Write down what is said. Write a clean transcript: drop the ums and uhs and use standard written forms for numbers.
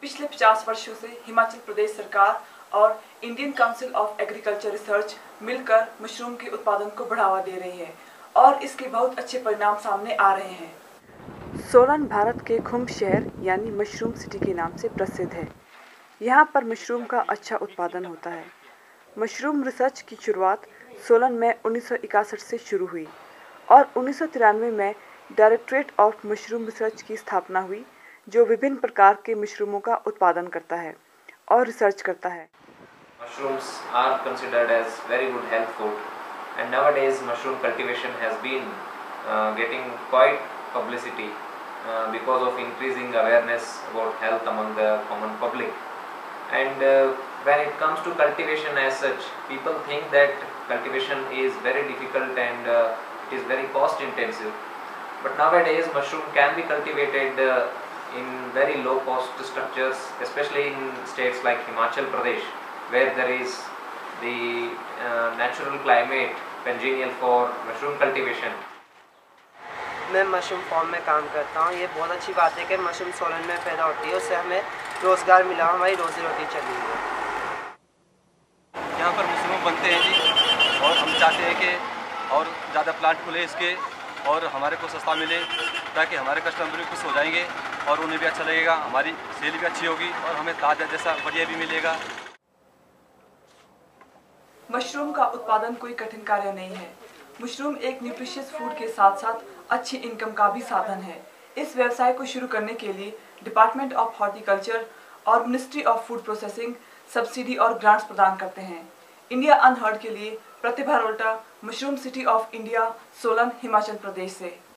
पिछले 50 वर्षों से हिमाचल प्रदेश सरकार और Indian council of agriculture research मिलकर मशरूम के उत्पादन को बढ़ावा दे रही है और इसके बहुत अच्छे परिणाम सामने आ रहे हैं। सोलन भारत के खुम शहर यानी मशरूम सिटी के नाम से प्रसिद्ध है। यहाँ पर मशरूम का अच्छा उत्पादन होता है। मशरूम रिसर्च की शुरुआत सोलन में 1961 से शुरू हुई और 1993 में डायरेक्टरेट ऑफ मशरूम रिसर्च की स्थापना हुई, जो विभिन्न प्रकार के मशरूमों का उत्पादन करता है और रिसर्च करता है। Mushrooms are considered as very good health food, and nowadays mushroom cultivation has been getting quite publicity because of increasing awareness about health among the common public. And when it comes to cultivation as such, people think that cultivation is very difficult and it is very cost intensive. But nowadays mushroom can be cultivated in very low cost structures, especially in states like Himachal Pradesh, where there is the natural climate congenial for mushroom cultivation. मैं mushroom farm में काम करता हूँ। ये बहुत अच्छी बात है कि मशरूम सोलन में पैदा होती है, उससे हमें रोज़गार मिला, हमारी रोजी रोटी चली है। यहाँ पर मशरूम बनते हैं जी, और हम चाहते हैं कि और ज़्यादा प्लांट खुले इसके और हमारे को सस्ता मिले, ताकि हमारे कस्टमर भी खुश हो जाएंगे और उन्हें भी अच्छा लगेगा, हमारी सेल भी अच्छी होगी और हमें ताज़ा जैसा बढ़िया भी मिलेगा। मशरूम का उत्पादन कोई कठिन कार्य नहीं है। मशरूम एक न्यूट्रिशियस फूड के साथ साथ अच्छी इनकम का भी साधन है। इस व्यवसाय को शुरू करने के लिए डिपार्टमेंट ऑफ हॉर्टिकल्चर और ministry of food processing subsidy और ग्रांट्स प्रदान करते हैं। इंडिया अनहर्ड के लिए Pratibha Rolta, mushroom city of India, Solan, Himachal Pradesh से।